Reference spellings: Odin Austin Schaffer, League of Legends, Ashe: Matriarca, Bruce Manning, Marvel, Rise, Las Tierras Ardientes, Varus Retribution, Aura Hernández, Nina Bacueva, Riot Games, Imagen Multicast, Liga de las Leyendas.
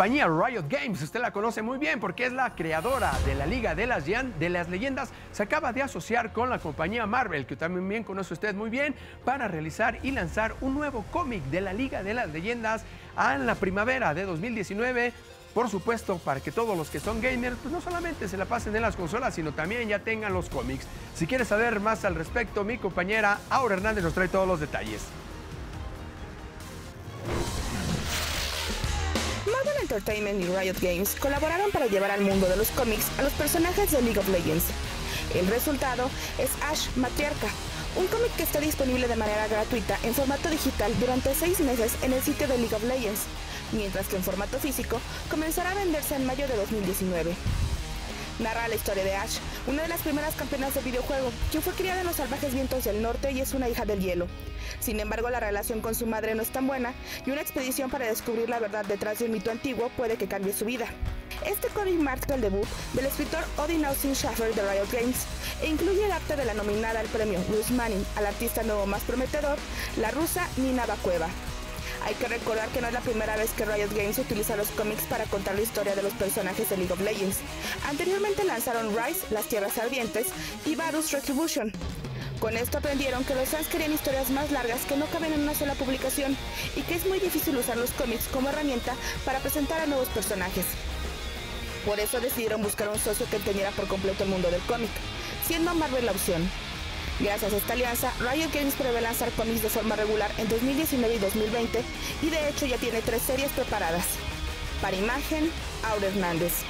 compañía Riot Games, usted la conoce muy bien porque es la creadora de la Liga de las Leyendas, se acaba de asociar con la compañía Marvel, que también bien conoce usted muy bien, para realizar y lanzar un nuevo cómic de la Liga de las Leyendas en la primavera de 2019. Por supuesto, para que todos los que son gamers pues no solamente se la pasen en las consolas, sino también ya tengan los cómics. Si quieres saber más al respecto, mi compañera Aura Hernández nos trae todos los detalles. Marvel Entertainment y Riot Games colaboraron para llevar al mundo de los cómics a los personajes de League of Legends. El resultado es Ashe: Matriarca, un cómic que está disponible de manera gratuita en formato digital durante 6 meses en el sitio de League of Legends, mientras que en formato físico comenzará a venderse en mayo de 2019. Narra la historia de Ashe, una de las primeras campeonas de videojuego, quien fue criada en los salvajes vientos del norte y es una hija del hielo. Sin embargo, la relación con su madre no es tan buena y una expedición para descubrir la verdad detrás de un mito antiguo puede que cambie su vida. Este cómic marca el debut del escritor Odin Austin Schaffer de Riot Games e incluye el arte de la nominada al premio Bruce Manning al artista nuevo más prometedor, la rusa Nina Bacueva. Hay que recordar que no es la primera vez que Riot Games utiliza los cómics para contar la historia de los personajes de League of Legends. Anteriormente lanzaron Rise, Las Tierras Ardientes y Varus Retribution. Con esto aprendieron que los fans querían historias más largas que no caben en una sola publicación y que es muy difícil usar los cómics como herramienta para presentar a nuevos personajes. Por eso decidieron buscar un socio que entendiera por completo el mundo del cómic, siendo Marvel la opción. Gracias a esta alianza, Riot Games prevé lanzar cómics de forma regular en 2019 y 2020 y de hecho ya tiene 3 series preparadas. Para Imagen, Aura Hernández.